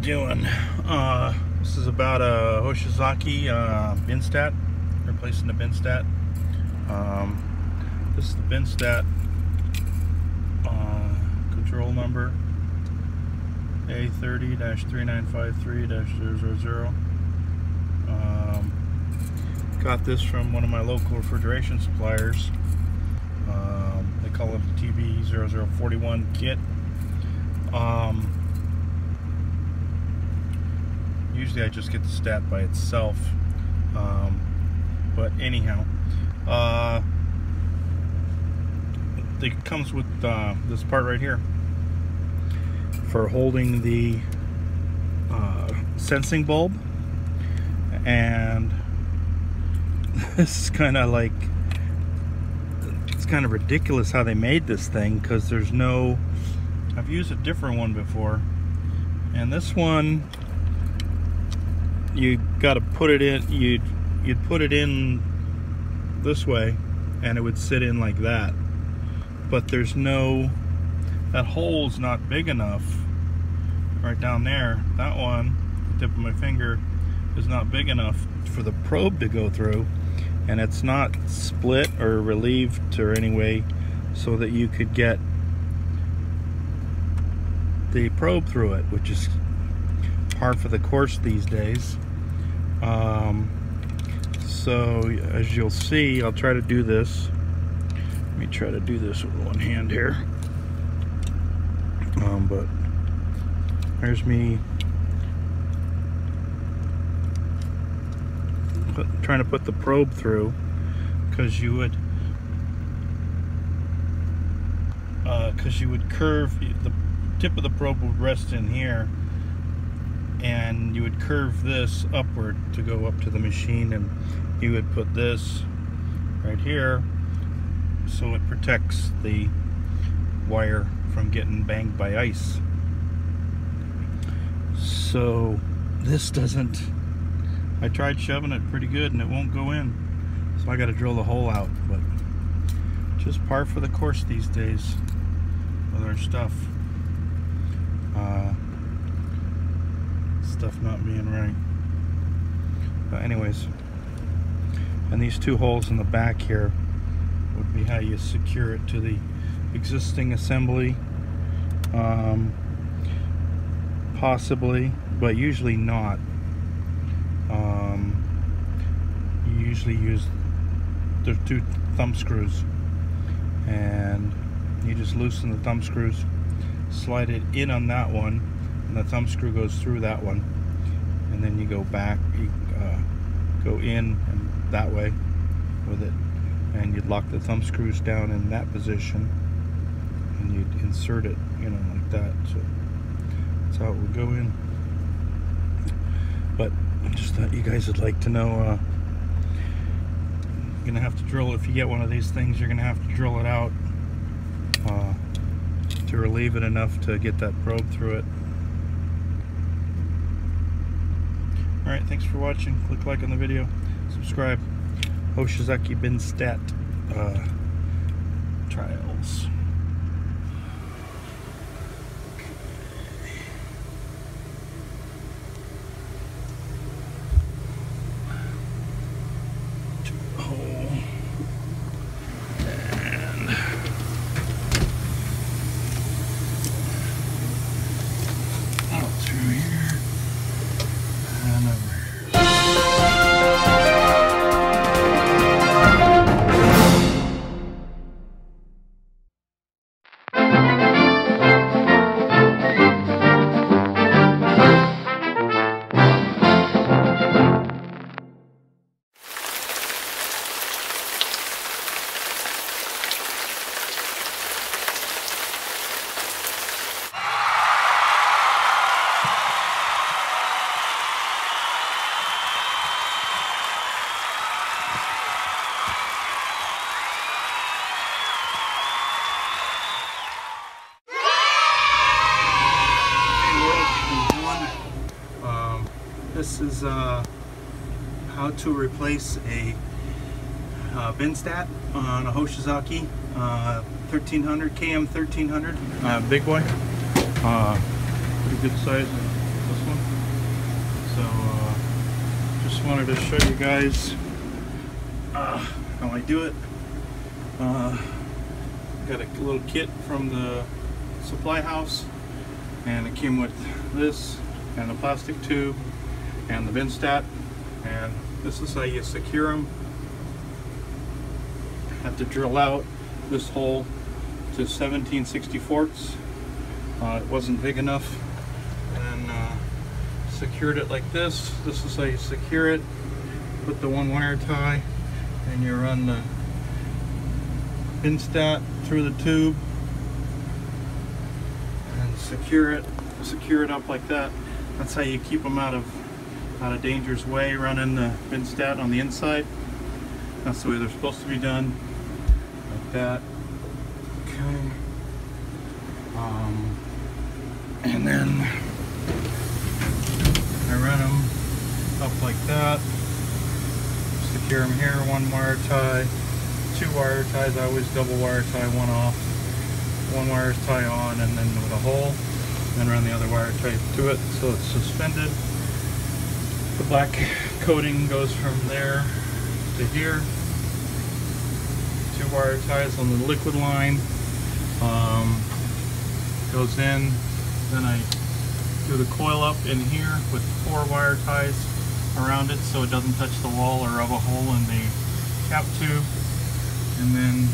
doing. This is about a Hoshizaki bin stat, replacing the bin stat. This is the bin stat control number a30-3953-000. Got this from one of my local refrigeration suppliers. They call it the tb0041 kit. Usually I just get the stat by itself, but anyhow, it comes with this part right here for holding the sensing bulb, and this is kind of like, it's kind of ridiculous how they made this thing, because there's no, I've used a different one before, and this one you got to put it in, you'd put it in this way and it would sit in like that, but there's no, that hole's not big enough right down there. That one, the tip of my finger, is not big enough for the probe to go through, and it's not split or relieved or any way so that you could get the probe through it, which is hard for the course these days. So as you'll see, I'll try to do this. Let me try to do this with one hand here. But there's me trying to put the probe through, because you would curve, the tip of the probe would rest in here, and you would curve this upward to go up to the machine, and you would put this right here so it protects the wire from getting banged by ice. So this doesn't, I tried shoving it pretty good and it won't go in, so I got to drill the hole out, but just par for the course these days with our stuff. Stuff not being right. But anyways, and these two holes in the back here would be how you secure it to the existing assembly, possibly, but usually not. You usually use the two thumb screws, and you just loosen the thumb screws, slide it in on that one, and the thumb screw goes through that one, and then you go back, you go in and that way with it, and you'd lock the thumb screws down in that position, and you'd insert it, you know, like that. So that's how it would go in. But I just thought you guys would like to know. You're gonna have to drill, if you get one of these things, you're gonna have to drill it out to relieve it enough to get that probe through it. Alright, thanks for watching. Click like on the video. Subscribe. Hoshizaki bin stat trials. This is how to replace a bin stat on a Hoshizaki 1300 KM 1300 big boy. Pretty good size. This one. So just wanted to show you guys how I do it. Got a little kit from the supply house, and it came with this and a plastic tube and the bin stat, and this is how you secure them. Have to drill out this hole to 17/64. It wasn't big enough, and secured it like this. This is how you secure it. Put the one wire tie, and you run the bin stat through the tube and secure it up like that. That's how you keep them out of danger's way, running the bin stat on the inside. That's the way they're supposed to be done, like that. Okay. And then I run them up like that. Secure them here, one wire tie, two wire ties. I always double wire tie one off, one wire tie on, and then with a hole, then run the other wire tie to it so it's suspended. The black coating goes from there to here. Two wire ties on the liquid line, goes in, then I do the coil up in here with four wire ties around it so it doesn't touch the wall or rub a hole in the cap tube, and then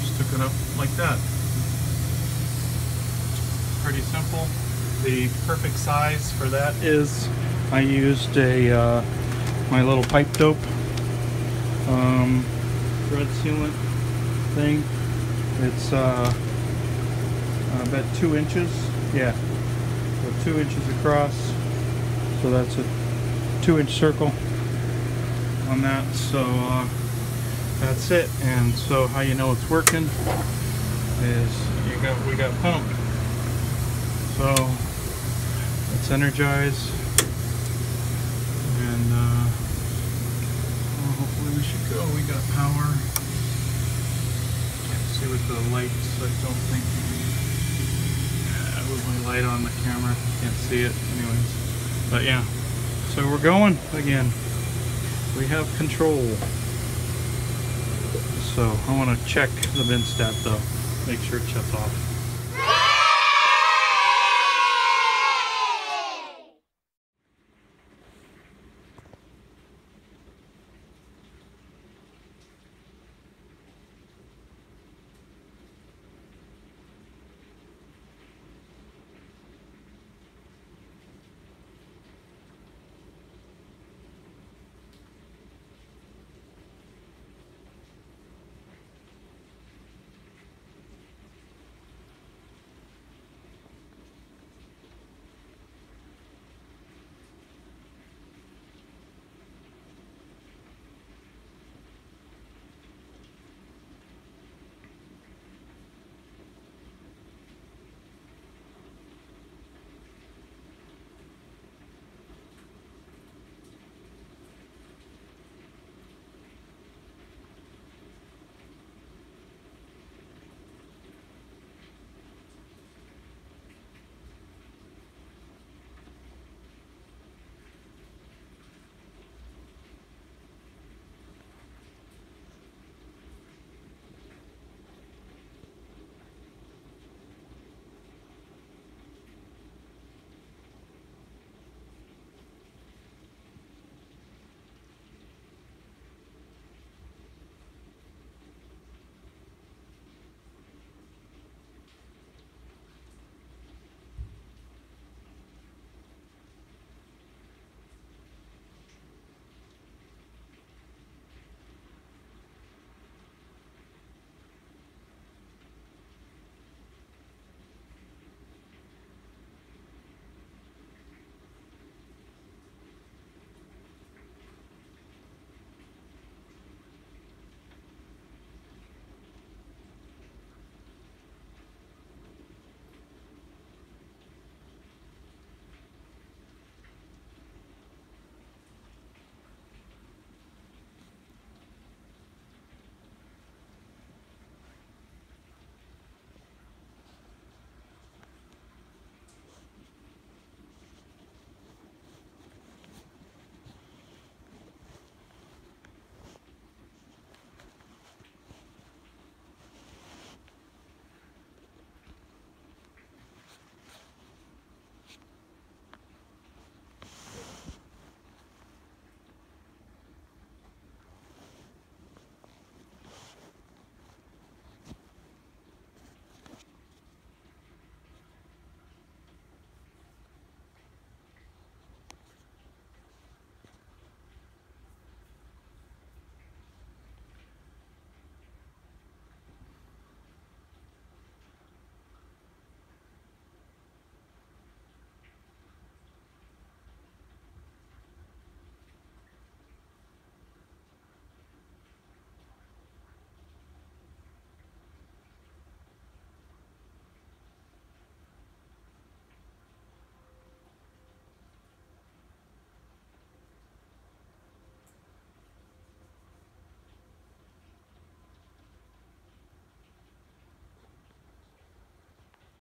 just hook it up like that. Pretty simple. The perfect size for that is I used a my little pipe dope thread sealant thing. It's about 2 inches, yeah, so 2 inches across, so that's a 2-inch circle on that. So that's it. And so how you know it's working is we got pumped. So let's energize, and well, hopefully we should go. We got power. Let's see with the lights. I don't think with my light on the camera, can't see it. Anyways, but yeah. So we're going again. We have control. So I want to check the bin stat though. Make sure it shuts off.